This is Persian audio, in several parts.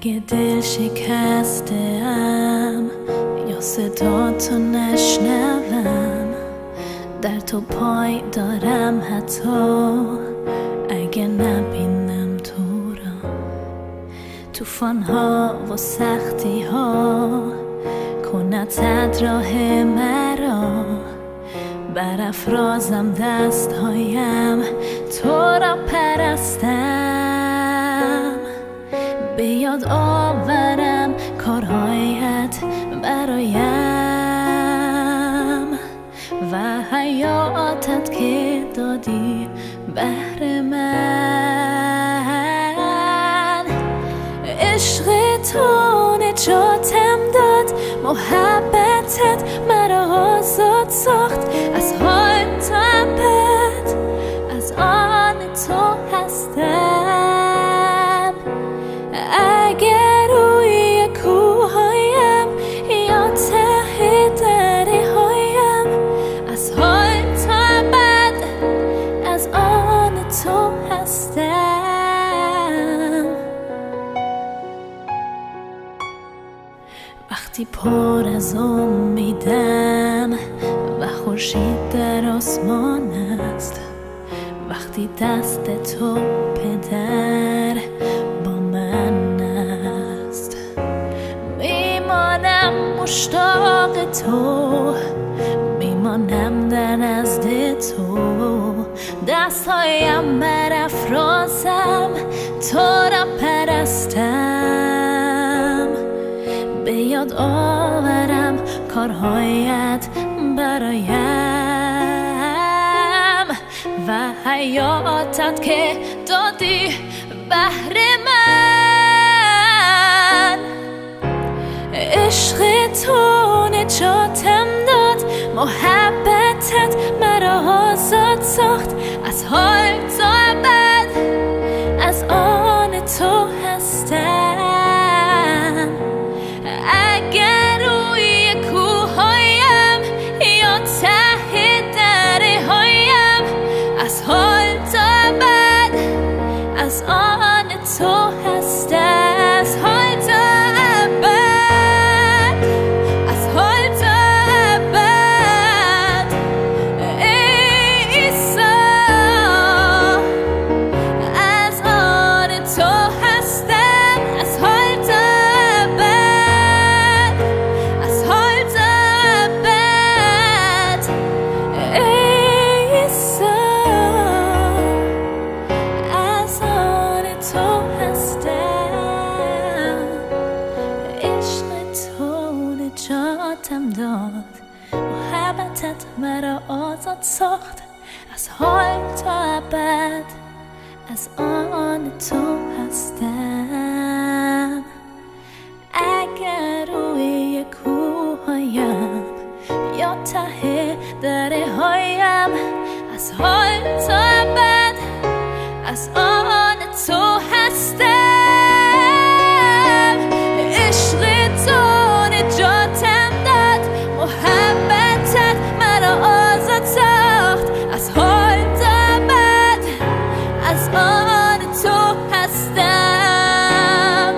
اگه دل شکسته‌ام یا صداتو نشنوم، در تو پای دارم حتی اگه نبینم تو را. طوفان‌ها و سختی‌ها کنتت راه مرا، برافرازم دست‌هایم تو را پرستم. به یاد آورم کارهایت برایم و حیاتت که دادی بهر من. عشق تو نجاتم داد، محبتت مرا آزاد ساخت از حالت ابد، از آن تو هستم. اگه روی کوه‌هایم یا ته دره‌هایم، از حال تا بعد از آن تو هستم. وقتی پر از امیدم و خورشید در آسمان است، وقتی دست تو پدر مشتاق تو میمانم، در نزد تو دستهایم برافرازم تو را پرستم. به یاد آورم کارهایت برایم و حیاتت که دادی بهر من. عشق تو نجاتم داد، محبتت مرا آزاد ساخت از حال تا ابد، از آن تو هستم. اگر روی کوه‌هایم یا ته دره‌هایم، از حال تا ابد از آن تو هستم. از حال تا محبتت مرا آزاد ساخت از حال تا ابد، از آن تو هستم. اگر روی کوه‌هایم یا ته دره‌هایم، از حال تا ابد از آن تو هستم. عشق تو نجاتم داد، محبتت مرا آزاد ساخت از حال تا ابد، از آن تو هستم.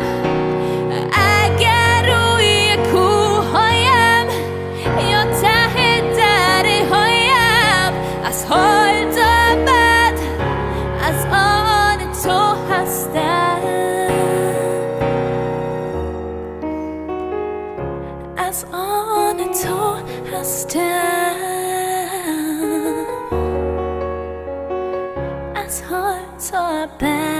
اگر روی کوه‌هایم یا ته دره‌هایم، از حال تا ابد از آن تو هستم. از آن تو هستم. از حال تا ابد.